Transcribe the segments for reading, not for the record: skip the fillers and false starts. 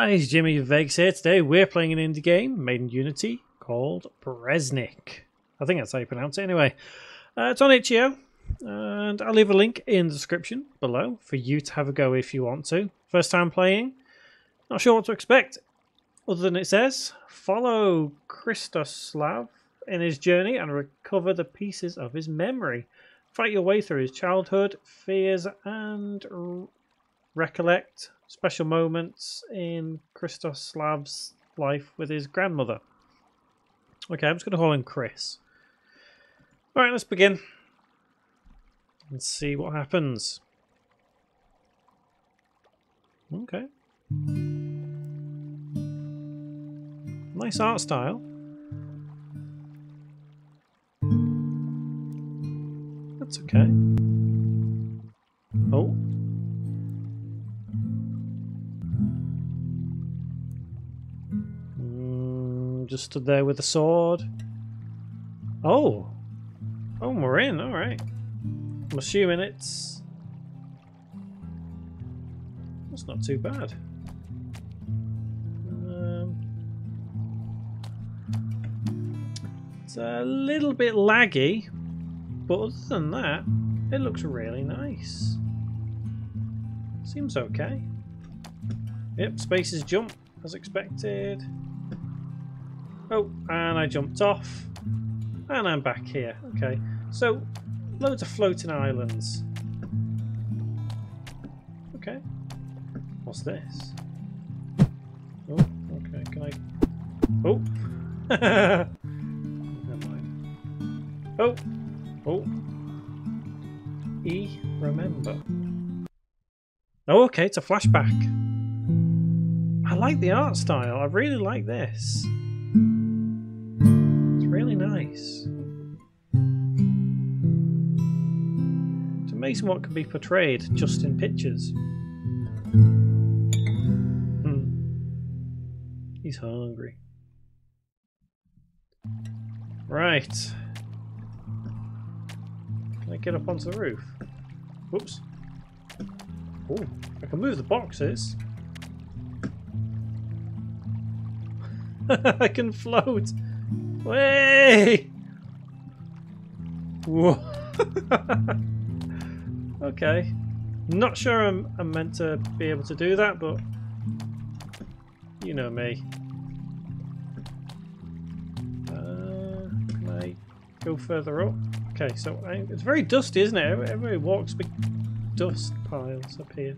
Guys, Jimmy Vegas here. Today we're playing an indie game made in Unity called Breznik. I think that's how you pronounce it anyway. It's on itch.io, and I'll leave a link in the description below for you to have a go if you want to. First time playing, not sure what to expect, other than it says, follow Kristoslav in his journey and recover the pieces of his memory. Fight your way through his childhood, fears, and recollect special moments in Kristoslav's life with his grandmother. Okay, I'm just going to call him Chris. Alright, let's begin and see what happens. Okay. Nice art style. That's okay. Oh. Just stood there with a sword. Oh, we're in. All right. I'm assuming it's not too bad. It's a little bit laggy, but other than that, it looks really nice. Seems okay. Yep, spaces jump as expected. Oh, and I jumped off, and I'm back here. Okay, so loads of floating islands. Okay, what's this? Oh, okay, can I? Oh, never mind. Oh, remember. Oh, okay, it's a flashback. I like the art style. I really like this. Really nice. It's amazing what can be portrayed just in pictures. He's hungry. Right. Can I get up onto the roof? Whoops. Oh, I can move the boxes. I can float. Way! Whoa. Okay. Not sure I'm meant to be able to do that, but you know me. Can I go further up? Okay, so it's very dusty, isn't it? Everybody walks big dust piles up here.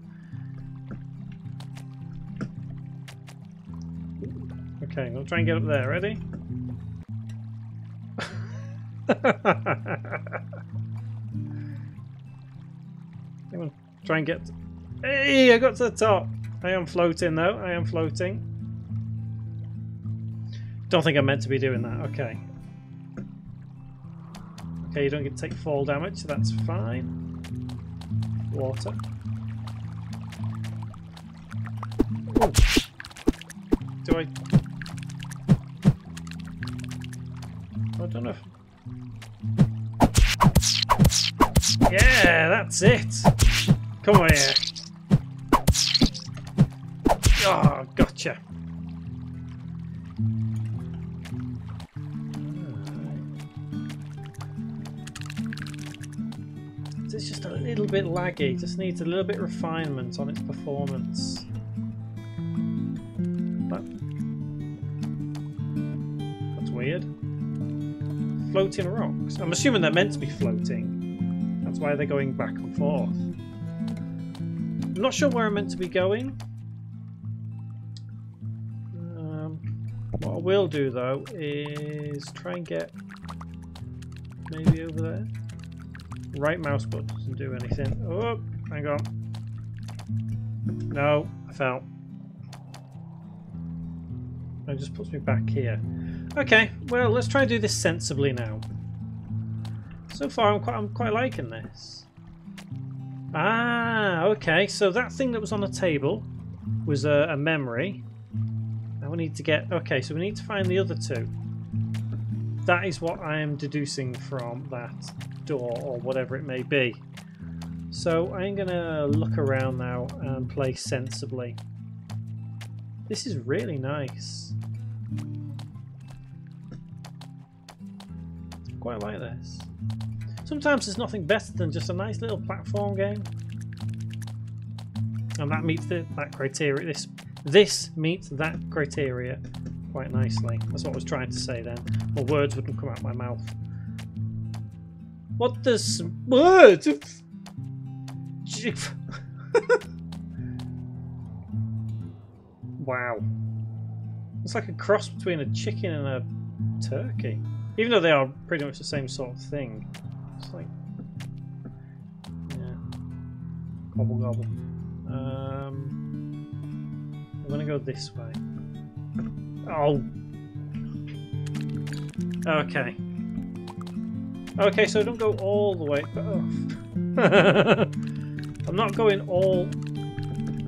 Okay, I'm going to try and get up there. Ready? Anyone try and get. Hey, I got to the top. I am floating though. I am floating. Don't think I'm meant to be doing that. Okay. Okay, you don't get to take fall damage, so that's fine. Water. Ooh. Do I? I don't know. If... Yeah, that's it. Come on here. Oh, gotcha. It's just a little bit laggy. Just needs a little bit of refinement on its performance. That's weird. Floating rocks. I'm assuming they're meant to be floating. That's why they're going back and forth. I'm not sure where I'm meant to be going. What I will do though is try and get maybe over there. Right mouse button doesn't do anything. Oh, hang on. No, I fell. It just puts me back here. Okay, well, let's try and do this sensibly now. So far, I'm quite liking this. Ah, okay. So that thing that was on the table was a memory. Now we need to get. Okay, so we need to find the other two. That is what I am deducing from that door or whatever it may be. So I'm gonna look around now and play sensibly. This is really nice. I quite like this. Sometimes there's nothing better than just a nice little platform game, and that meets that criteria. This meets that criteria quite nicely. That's what I was trying to say then. Well, words wouldn't come out of my mouth. What does words? Wow. It's like a cross between a chicken and a turkey. Even though they are pretty much the same sort of thing. It's like... yeah. Gobble gobble. I'm gonna go this way. Oh! Okay. Okay, so don't go all the way... oh. I'm not going all...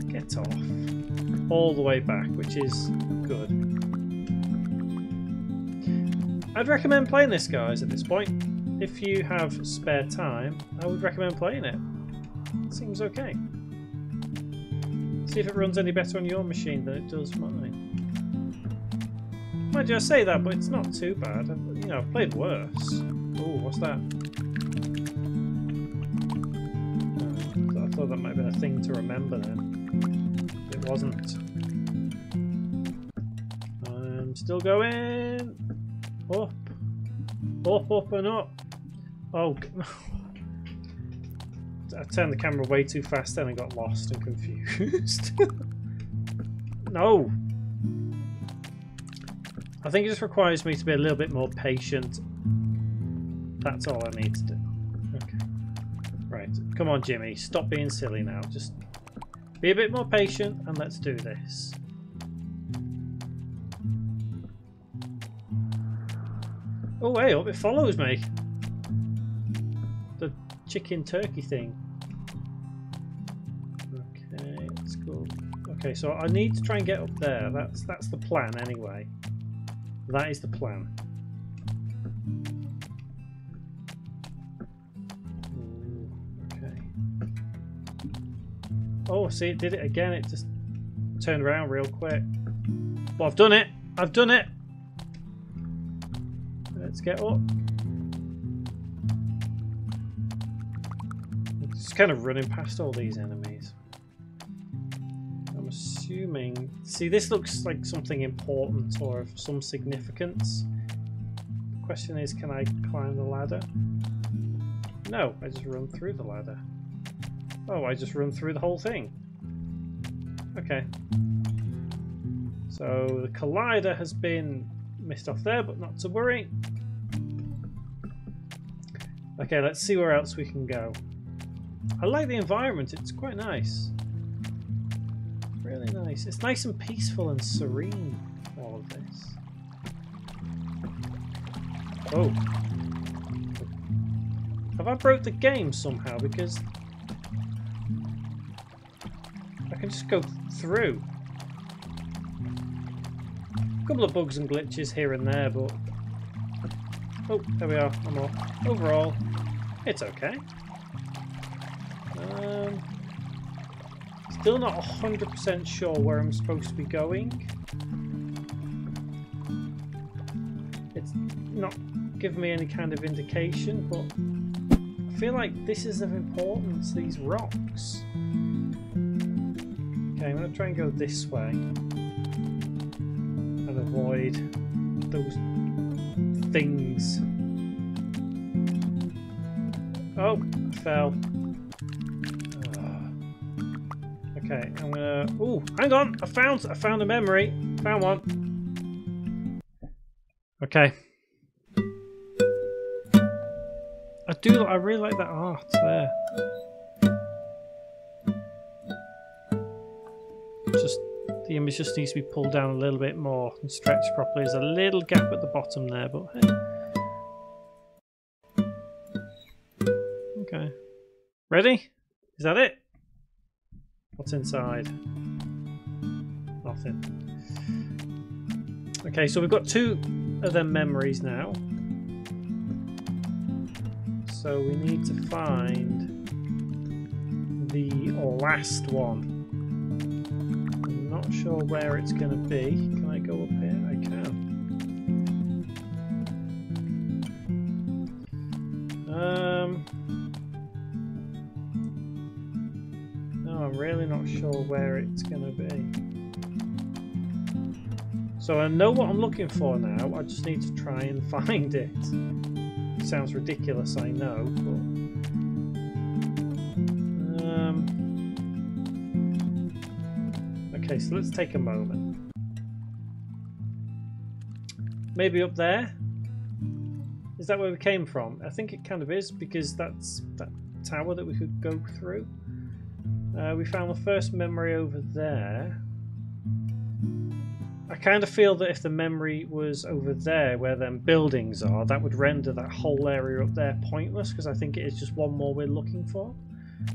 get off. All the way back, which is good. I'd recommend playing this, guys, at this point. If you have spare time, I would recommend playing it. It seems okay. See if it runs any better on your machine than it does mine. Mind you, I say that, but it's not too bad. You know, I've played worse. Oh, what's that? I thought that might have been a thing to remember then. Wasn't. I'm still going up, up, up and up. Oh, I turned the camera way too fast then and got lost and confused. No. I think it just requires me to be a little bit more patient. That's all I need to do. Okay. Right. Come on, Jimmy. Stop being silly now. Just... be a bit more patient and let's do this. Oh, hey up, it follows me. The chicken turkey thing. Okay, let's go. Okay, so I need to try and get up there. That's the plan anyway. That is the plan. Oh, see, it did it again. It just turned around real quick. Well, I've done it. I've done it. Let's get up. I'm just kind of running past all these enemies. I'm assuming... see, this looks like something important or of some significance. The question is, can I climb the ladder? No, I just run through the ladder. Oh, I just run through the whole thing. Okay. So the collider has been missed off there, but not to worry. Okay, let's see where else we can go. I like the environment. It's quite nice. It's really nice. It's nice and peaceful and serene, all of this. Oh. Have I broke the game somehow? Because... I can just go through. A couple of bugs and glitches here and there, but... oh, there we are. I'm off. Overall, it's okay. Still not 100% sure where I'm supposed to be going. It's not giving me any kind of indication, but I feel like this is of importance, these rocks. Okay, I'm going to try and go this way and avoid those things. Oh, I fell. Okay, I'm going to... ooh, hang on! I found a memory. Found one. Okay. I really like that art there. The image just needs to be pulled down a little bit more and stretched properly. There's a little gap at the bottom there, but hey. Okay. Ready? Is that it? What's inside? Nothing. Okay, so we've got two of them memories now. So we need to find the last one. not sure where it's going to be. Can I go up here? I can. No, I'm really not sure where it's going to be. So I know what I'm looking for now. I just need to try and find it. It sounds ridiculous, I know, but... Okay, so let's take a moment. Maybe up there? Is that where we came from? I think it kind of is, because that's that tower that we could go through. We found the first memory over there. I kind of feel that if the memory was over there, where them buildings are, that would render that whole area up there pointless, because I think it is just one more we're looking for.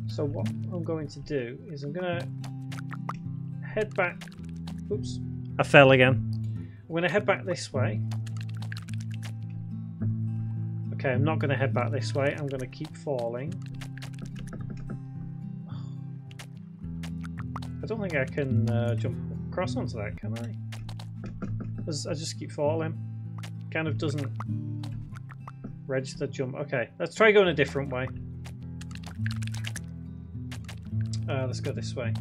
So what I'm going to do is I'm going to head back. Oops, I fell again. I'm going to head back this way. Okay, I'm not going to head back this way. I'm going to keep falling. I don't think I can jump across onto that, can I? I just keep falling. Kind of doesn't register jump. Okay, let's try going a different way. Let's go this way.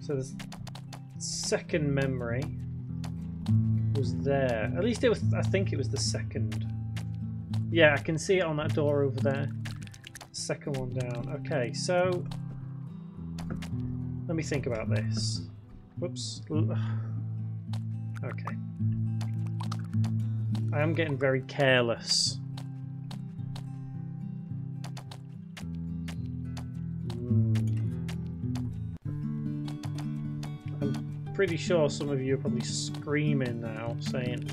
So the second memory was there. At least it was, I think it was the second. Yeah, I can see it on that door over there. Second one down. Okay, so let me think about this. Whoops. Okay. I am getting very careless. Pretty sure some of you are probably screaming now saying,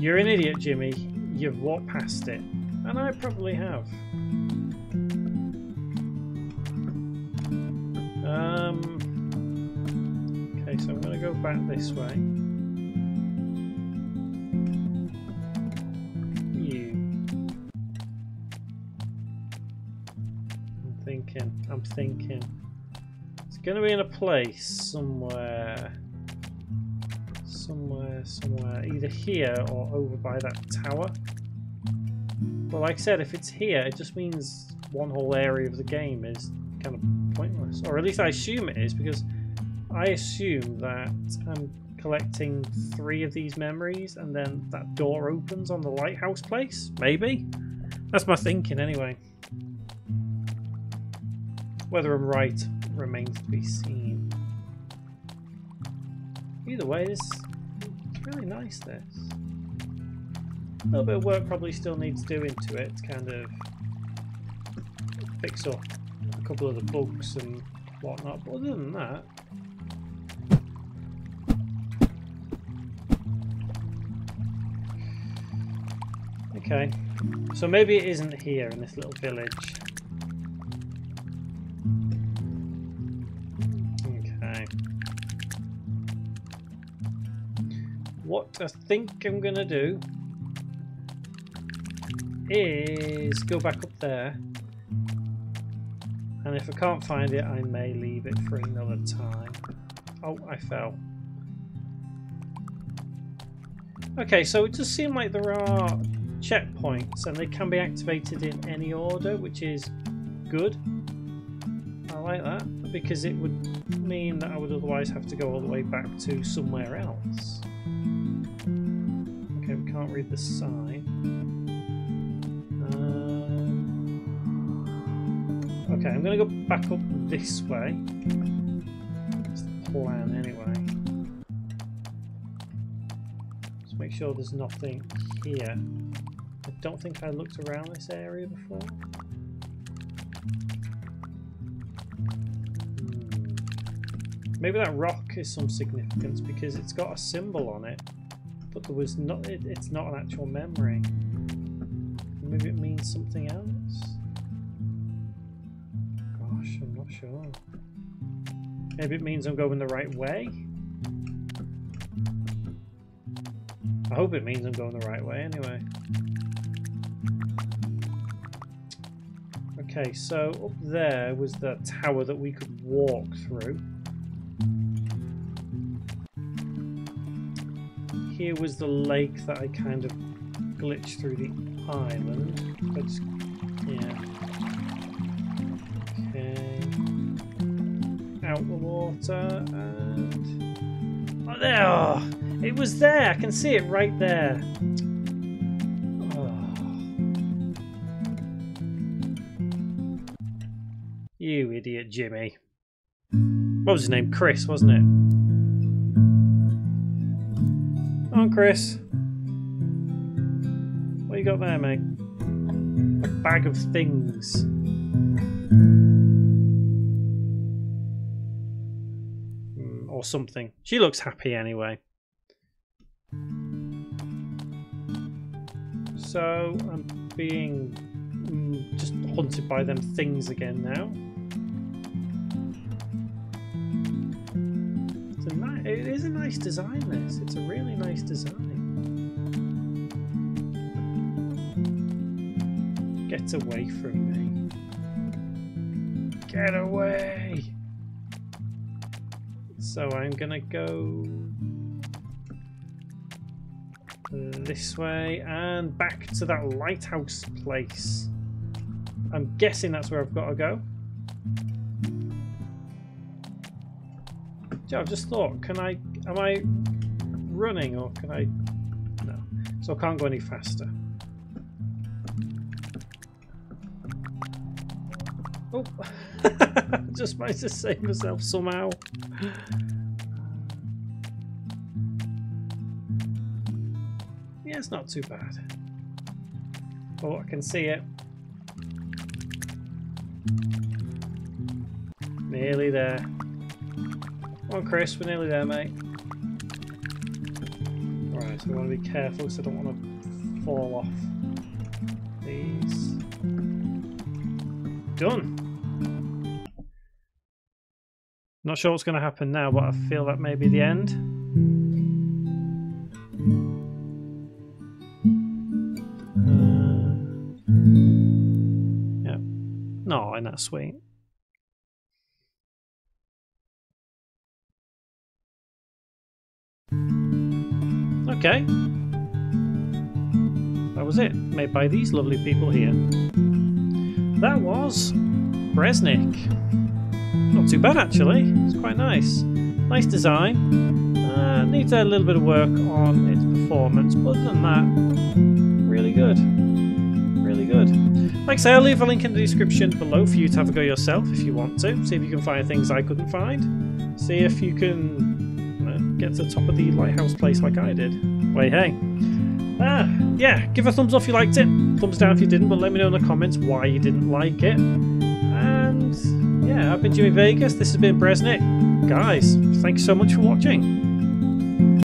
"You're an idiot, Jimmy, you've walked past it," and I probably have. Okay, so I'm going to go back this way. I'm thinking going to be in a place somewhere, either here or over by that tower. But like I said, if it's here, it just means one whole area of the game is kind of pointless. Or at least I assume it is, because I assume that I'm collecting 3 of these memories and then that door opens on the lighthouse place. Maybe. That's my thinking anyway. Whether I'm right remains to be seen. Either way, it's really nice, this. A little bit of work probably still needs doing to it to kind of fix up a couple of the bugs and whatnot, but other than that, okay, so maybe it isn't here in this little village. What I think I'm going to do is go back up there, and if I can't find it, I may leave it for another time. Oh, I fell. Okay, so it does seem like there are checkpoints, and they can be activated in any order, which is good. I like that, because it would mean that I would otherwise have to go all the way back to somewhere else. We can't read the sign. Okay, I'm going to go back up this way. That's the plan anyway. Just make sure there's nothing here. I don't think I looked around this area before. Maybe that rock is some significance because it's got a symbol on it. But there was not. It's not an actual memory. Maybe it means something else. Gosh, I'm not sure. Maybe it means I'm going the right way. I hope it means I'm going the right way. Anyway. Okay, so up there was that tower that we could walk through. Here was the lake that I kind of glitched through the island. Let's, yeah. Okay. Out the water and... Oh, there! Oh, it was there! I can see it right there. Oh. You idiot, Jimmy. What was his name? Chris, wasn't it? Come on, Chris. What you got there, mate? A bag of things. Or something. She looks happy anyway. So I'm being just haunted by them things again now. It is a nice design, this. It's a really nice design. Get away from me. Get away! So I'm gonna go this way and back to that lighthouse place. I'm guessing that's where I've got to go. Yeah, I've just thought, can I, am I running or can I, no, so I can't go any faster. Oh, just managed to save myself somehow. Yeah, it's not too bad. Oh, I can see it. Nearly there. Come on, Chris, we're nearly there, mate. Alright, so I want to be careful because I don't want to fall off these. Done! Not sure what's going to happen now, but I feel that may be the end. Yeah. No, and that's sweet. Okay, that was it, made by these lovely people here. That was Breznik. Not too bad actually, it's quite nice. Nice design, needs a little bit of work on its performance, but other than that, really good. Really good. Like I say, I'll leave a link in the description below for you to have a go yourself if you want to. See if you can find things I couldn't find. See if you can get to the top of the lighthouse place like I did. Wait, hey. Yeah, give a thumbs up if you liked it. Thumbs down if you didn't, but let me know in the comments why you didn't like it. And yeah, I've been Jimmy Vegas. This has been Breznik. Guys, thanks so much for watching.